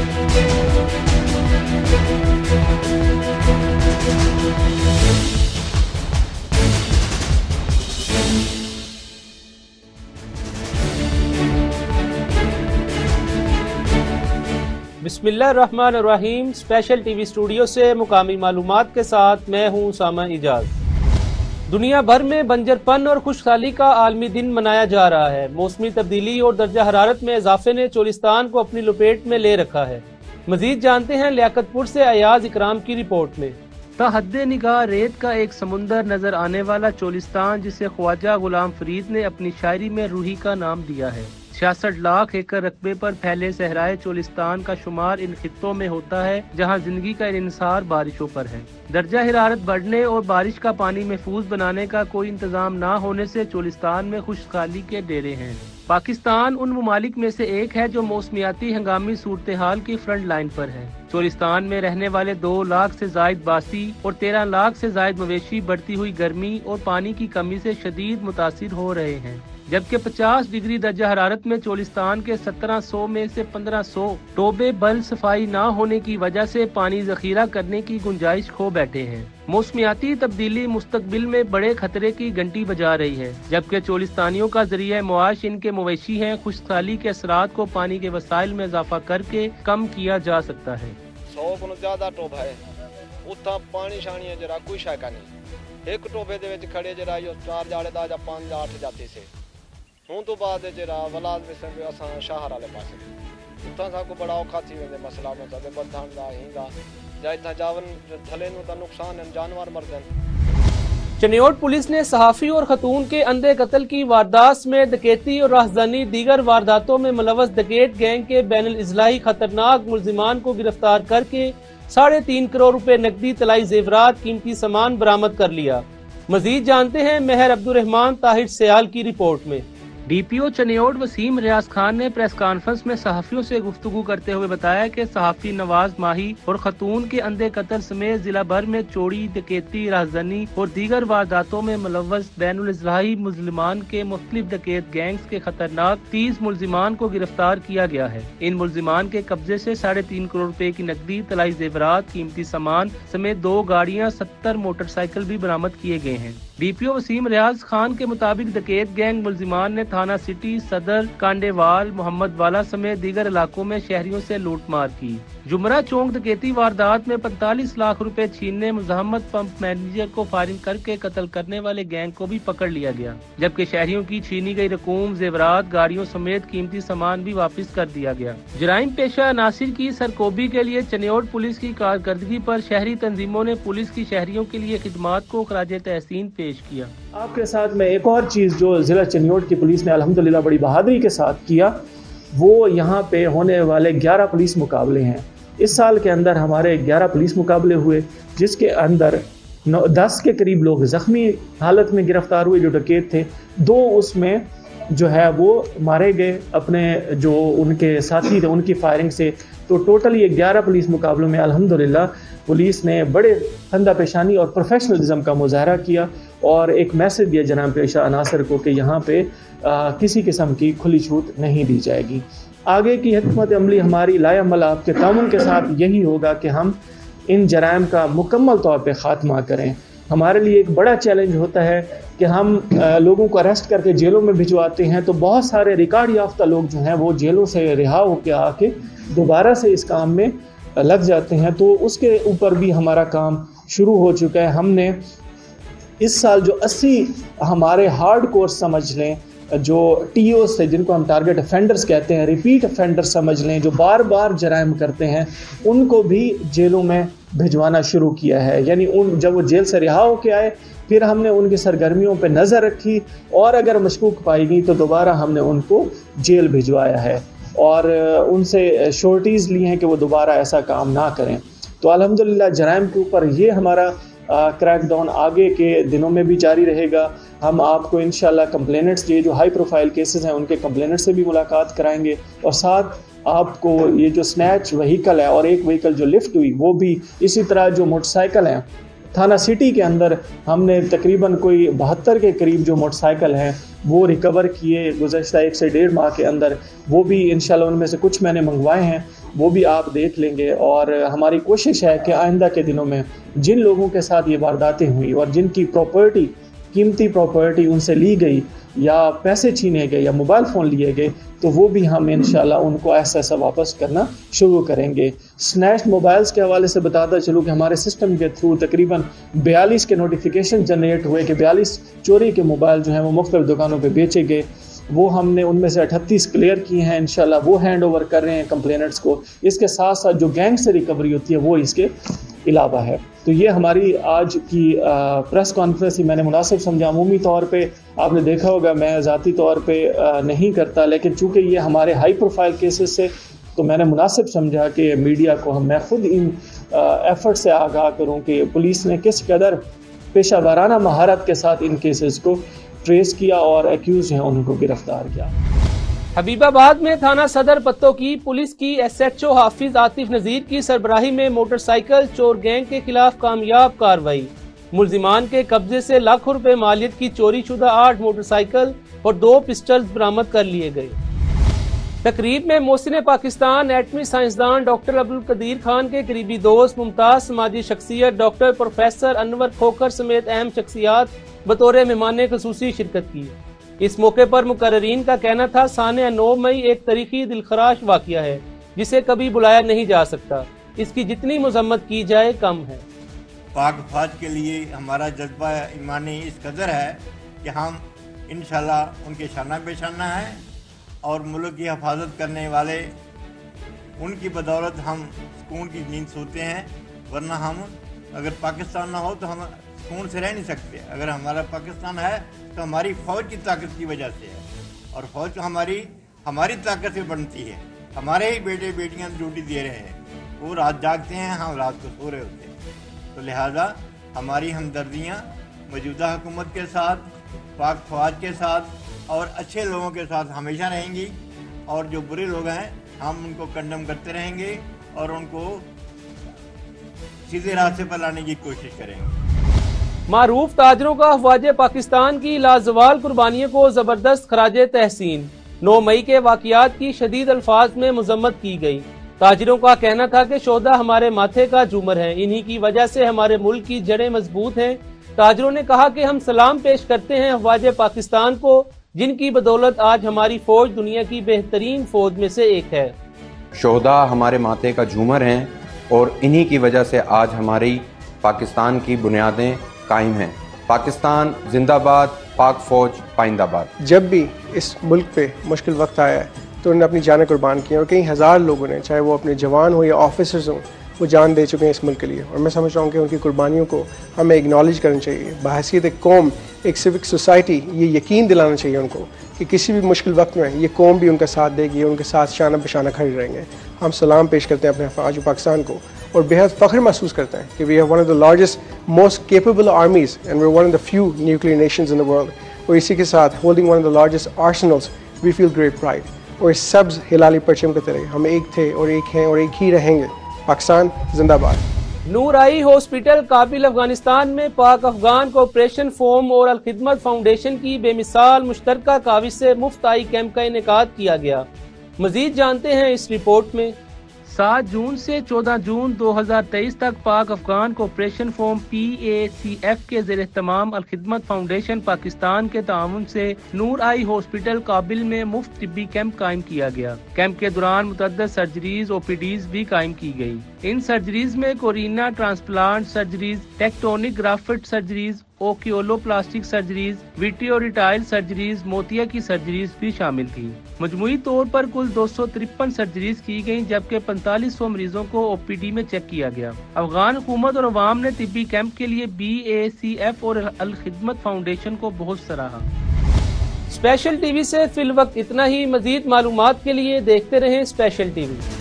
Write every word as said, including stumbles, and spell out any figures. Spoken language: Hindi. बिस्मिल्लाहिर्रहमानिर्रहीम। स्पेशल टीवी स्टूडियो से मुकामी मालूमात के साथ मैं हूँ सामा इजाज। दुनिया भर में बंजरपन और खुशहाली का आलमी दिन मनाया जा रहा है। मौसमी तब्दीली और दर्जा हरारत में इजाफे ने चोलिस्तान को अपनी लपेट में ले रखा है। मजीद जानते हैं लियाकतपुर से अयाज इकराम की रिपोर्ट में। तहद्दे निगाह रेत का एक समुंदर नजर आने वाला चोलिस्तान, जिसे ख्वाजा गुलाम फरीद ने अपनी शायरी में रूही का नाम दिया है, छियासठ लाख एकड़ रकबे पर फैले सहराए चोलिस्तान का शुमार इन खित्तों में होता है जहां जिंदगी का इंसार बारिशों पर है। दर्जा हिरारत बढ़ने और बारिश का पानी महफूज बनाने का कोई इंतजाम ना होने से चोलिस्तान में खुशहाली के डेरे हैं। पाकिस्तान उन मुमालिक में से एक है जो मौसमियाती हंगामी सूरत हाल की फ्रंट लाइन पर है। चोलिस्तान में रहने वाले दो लाख से जायद बासी और तेरह लाख से जायद मवेशी बढ़ती हुई गर्मी और पानी की कमी से शदीद मुतासिर हो रहे हैं, जबकि पचास डिग्री दर्जा हरारत में चोलिस्तान के सत्रह सौ में से पंद्रह सौ टोबे बल सफाई ना होने की वजह से पानी जखीरा करने की गुंजाइश खो बैठे हैं। मौसमियाती तब्दीली मुस्तकबिल में बड़े खतरे की घंटी बजा रही है, जबकि चोलिस्तानियों का जरिया मुआश इनके मवेशी हैं। खुशहाली के असरात को पानी के वसाइल में इजाफा करके कम किया जा सकता है। सौ को ज्यादा टोबा है, उतना पानी शानी जरा कोई शायका नहीं। एक टोबे दे खड़े जरा चार जाड़े दा जां पांच जां आठ जाते से हूँ तो बाद वलाद में संग असा शहर वाले पास उतना साको बड़ा औखा थी वे मसला में सदे बंधान दा हिंदा जा इतना जावन थले नु ता नुकसान हम जानवर मर जान। चनियोट पुलिस ने सहाफी और खतून के अंधे कत्ल की वारदात में डकैती और राहजानी दीगर वारदातों में मुलवस डकैत गैंग के बैनुल इजलाही खतरनाक मुलजिमान को गिरफ्तार करके साढ़े तीन करोड़ रुपए नकदी, तलाई जेवरात, कीमती सामान बरामद कर लिया। मजीद जानते हैं मेहर अब्दुर रहमान ताहिर सयाल की रिपोर्ट में। डीपीओ चनियोट वसीम रियाज खान ने प्रेस कॉन्फ्रेंस में सहाफियों से गुफ्तगू करते हुए बताया कि सहाफी नवाज माही और खतून के अंधे कत्ल समेत जिला भर में चोरी, डकैती, राहजनी और दीगर वारदातों में मुलव्वस बैनुल इजलाही मुजलिमान के मुख्तलिफ डकैत गैंग्स के खतरनाक तीस मुलजिमान को गिरफ्तार किया गया है। इन मुलजिमान के कब्जे से साढ़े तीन करोड़ रुपए की नकदी, तलाई जेवरात, कीमती सामान समेत दो गाड़ियाँ, सत्तर मोटरसाइकिल भी बरामद किए गए हैं। डीपीओ वसीम रियाज खान के मुताबिक डकैत गैंग मुलजिमान ने थाना सिटी, सदर, कांडेवाल, मोहम्मद वाला समेत दीगर इलाकों में शहरियों से लूटमार की। जुमरा चौंक डकैती वारदात में पैंतालीस लाख रुपए छीनने, मुजाहमत पंप मैनेजर को फायरिंग करके कत्ल करने वाले गैंग को भी पकड़ लिया गया, जबकि शहरियों की छीनी गई रकूम, जेवरात, गाड़ियों समेत कीमती सामान भी वापस कर दिया गया। जराइम पेशा अनासिर की सरकोबी के लिए चनियोट पुलिस की कारकर्दगी पर शहरी तंजीमों ने पुलिस की शहरियों के लिए खिदमात को खराज तहसीन पेश किया। आपके साथ में एक और चीज़ जो ज़िला चनियोट की पुलिस ने अल्हम्दुलिल्लाह बड़ी बहादुरी के साथ किया, वो यहाँ पे होने वाले ग्यारह पुलिस मुकाबले हैं। इस साल के अंदर हमारे ग्यारह पुलिस मुकाबले हुए, जिसके अंदर दस के करीब लोग ज़ख्मी हालत में गिरफ्तार हुए जो डकैत थे। दो उसमें जो है वो मारे गए अपने जो उनके साथी थे उनकी फायरिंग से। तो टोटल ये ग्यारह पुलिस मुकाबलों में अल्हम्दुलिल्लाह पुलिस ने बड़े खंदा पेशानी और प्रोफेशनलिज्म का मुजाहरा किया और एक मैसेज दिया जनाब पेशा अनासर को कि यहाँ पे आ, किसी किस्म की खुली छूट नहीं दी जाएगी। आगे की हिकमत अमली हमारी लायामल आपके तामुन के साथ यही होगा कि हम इन जराइम का मुकम्मल तौर पर ख़ात्मा करें। हमारे लिए एक बड़ा चैलेंज होता है कि हम लोगों को अरेस्ट करके जेलों में भिजवाते हैं, तो बहुत सारे रिकॉर्ड याफ्ता लोग जो हैं वो जेलों से रिहा होकर आके दोबारा से इस काम में लग जाते हैं। तो उसके ऊपर भी हमारा काम शुरू हो चुका है। हमने इस साल जो अस्सी हमारे हार्ड कोर्स समझ लें जो टी ओस थे, जिनको हम टारगेट अफेंडर्स कहते हैं, रिपीट अफेंडर्स समझ लें, जो बार बार जराइम करते हैं, उनको भी जेलों में भिजवाना शुरू किया है। यानी उन जब वो जेल से रिहा होकर आए फिर हमने उनकी सरगर्मियों पर नज़र रखी और अगर मशकूक पाई गई तो दोबारा हमने उनको जेल भिजवाया है और उनसे श्योरिटीज़ ली हैं कि वो दोबारा ऐसा काम ना करें। तो अल्हम्दुलिल्लाह जराइम के ऊपर ये हमारा क्रैकडाउन आगे के दिनों में भी जारी रहेगा। हम आपको इंशाल्लाह कंप्लेनेंट्स ये जो हाई प्रोफाइल केसेस हैं उनके कंप्लेनेंट्स से भी मुलाकात कराएंगे और साथ आपको ये जो स्नैच व्हीकल है और एक व्हीकल जो लिफ्ट हुई वो भी, इसी तरह जो मोटरसाइकिल हैं थाना सिटी के अंदर हमने तकरीबन कोई बहत्तर के करीब जो मोटरसाइकिल हैं वो रिकवर किए गुज़श्ता एक से डेढ़ माह के अंदर। वो भी इंशाल्लाह उनमें से कुछ मैंने मंगवाए हैं, वो भी आप देख लेंगे। और हमारी कोशिश है कि आइंदा के दिनों में जिन लोगों के साथ ये वारदातें हुई और जिनकी प्रॉपर्टी, कीमती प्रॉपर्टी उनसे ली गई या पैसे छीने गए या मोबाइल फ़ोन लिए गए, तो वो भी हम इंशाल्लाह उनको ऐसा ऐसा वापस करना शुरू करेंगे। स्नैच मोबाइल्स के हवाले से बताता चलूँ कि हमारे सिस्टम के थ्रू तकरीबन बयालीस के नोटिफिकेशन जनरेट हुए कि बयालीस चोरी के मोबाइल जो हैं वो मुख्तलिफ़ दुकानों पे बेचे गए। वो हमने उनमें से अठतीस क्लियर किए हैं, इंशाल्लाह वो हैंड ओवर कर रहे हैं कंप्लेनेंट्स को। इसके साथ साथ जो गैंग से रिकवरी होती है वो इसके अलावा है। तो ये हमारी आज की आ, प्रेस कॉन्फ्रेंस ही मैंने मुनासिब समझा। अमूमी तौर पे आपने देखा होगा मैं ज़ाती तौर पे आ, नहीं करता, लेकिन चूँकि ये हमारे हाई प्रोफाइल केसेस से तो मैंने मुनासिब समझा कि मीडिया को हम मैं ख़ुद इन एफर्ट से आगाह करूँ कि पुलिस ने किस कदर पेशा वाराना महारत के साथ इन केसेस को ट्रेस किया और एक्यूज हैं उनको गिरफ्तार किया। हबीबाबाद में थाना सदर पत्तों की पुलिस की S H O Hafiz Atif Nazir की सरबराही में मोटरसाइकिल चोर गैंग के खिलाफ कामयाब कार्रवाई। मुलजिमान के कब्जे से लाखों रुपए मालियत की चोरी शुदा आठ मोटरसाइकिल और दो पिस्टल्स बरामद कर लिए गए। तकरीब में मोहसिन पाकिस्तान एटमी साइंसदान डॉक्टर अब्दुल कदीर खान के करीबी दोस्त मुमताज़ समाजी शख्सियत डॉक्टर प्रोफेसर अनवर खोकर समेत अहम शख्सियात बतौर मेहमान खसूसी शिरकत की। इस मौके पर मुकर्ररीन का कहना था साने नौ मई एक तारीखी दिलखराश वाक़िया है जिसे कभी बुलाया नहीं जा सकता, इसकी जितनी मजम्मत की जाए कम है। पाक फौज के लिए हमारा जज्बा ईमानी इस कदर है कि हम इंशाल्लाह उनके शाना पेशाना हैं और मुल्क की हिफाजत करने वाले उनकी बदौलत हम सुकून की नींद सोते हैं, वरना हम अगर पाकिस्तान ना हो तो हम सुकून से रह नहीं सकते। अगर हमारा पाकिस्तान है तो हमारी फौज की ताकत की वजह से है और फौज हमारी हमारी ताकत से बनती है। हमारे ही बेटे बेटियां ड्यूटी दे रहे हैं, वो रात जागते हैं, हम रात को सो रहे होते हैं। तो लिहाजा हमारी हमदर्दियाँ मौजूदा हुकूमत के साथ, पाक फौज के साथ और अच्छे लोगों के साथ हमेशा रहेंगी और जो बुरे लोग हैं हम उनको कंडम करते रहेंगे और उनको सीधे रास्ते पर लाने की कोशिश करेंगे। मारूफ ताजरों का ख्वाजा पाकिस्तान की लाजवाल कुर्बानियों को जबरदस्त खराजे तहसीन। नौ मई के वाकियात की शदीद अल्फाज में मजम्मत की गई। ताजरों का कहना था कि शोदा हमारे माथे का झूमर है, इन्हीं की वजह से हमारे मुल्क की जड़ें मजबूत हैं। ताजरों ने कहा कि हम सलाम पेश करते हैं ख्वाजा पाकिस्तान को, जिनकी बदौलत आज हमारी फौज दुनिया की बेहतरीन फौज में से एक है। शोदा हमारे माथे का झूमर है और इन्हीं की वजह से आज हमारी पाकिस्तान की बुनियादें कायम है। पाकिस्तान जिंदाबाद, पाक फौज पाइंदाबाद। जब भी इस मुल्क पे मुश्किल वक्त आया है तो उन्होंने अपनी जान कुर्बान की और कई हज़ार लोगों ने, चाहे वो अपने जवान हो या ऑफिसर्स हों, वो जान दे चुके हैं इस मुल्क के लिए। और मैं समझ रहा हूँ कि उनकी कुर्बानियों को हमें एक्नॉलेज करना चाहिए। बहैसियत एक कौम, एक सिविक सोसाइटी, ये यकीन दिलाना चाहिए उनको कि किसी भी मुश्किल वक्त में ये कौम भी उनका साथ देगी, उनके साथ शाना बशाना खड़े रहेंगे। हम सलाम पेश करते हैं अपने ख्वाजा पाकिस्तान को और बेहद फ़ख्र महसूस करते हैं कि we have one of the largest most capable armies and we are one of the few nuclear nations in the world. और इसी के साथ holding one of the largest arsenals, we feel great pride. और सब्ज़ हिलाली परचम के तरह हम एक थे और एक हैं और एक ही रहेंगे। पाकिस्तान जिंदाबाद। नूर आई हॉस्पिटल काबिल अफगानिस्तान में पाक अफगान कोऑपरेशन फोरम और अल खिदमत फाउंडेशन की बेमिसाल मुश्तरका काविश से मुफ्त आई कैंप का इनेकाद किया गया। मजीद जानते हैं इस रिपोर्ट में। सात जून से चौदह जून दो हज़ार तेईस तक Pak Afghan cooperation forum P A C F के ज़ेरे तमाम अल खिदमत फाउंडेशन पाकिस्तान के ताउन से नूर आई हॉस्पिटल काबिल में मुफ्त तिब्बी कैंप कायम किया गया। कैंप के दौरान मुतअद्दिद सर्जरीज ओ पी डीज़ भी कायम की गई। इन सर्जरीज में cornea transplant surgeries, tectonic graft surgeries, oculoplastic surgeries, vitreoretinal surgeries, मोतिया की सर्जरीज भी शामिल थी। मजमुई तौर पर कुल दो सौ तिरपन सर्जरीज की गयी, जबकि पैंतालीस सौ मरीजों को ओ पी डी में चेक किया गया। अफगान हुकूमत और अवाम ने तिब्बी कैंप के लिए बी ए सी एफ और अल खिदमत फाउंडेशन को बहुत सराहा। स्पेशल टीवी से फिल वक्त इतना ही। मजीद मालूमात के लिए देखते रहें स्पेशल टीवी।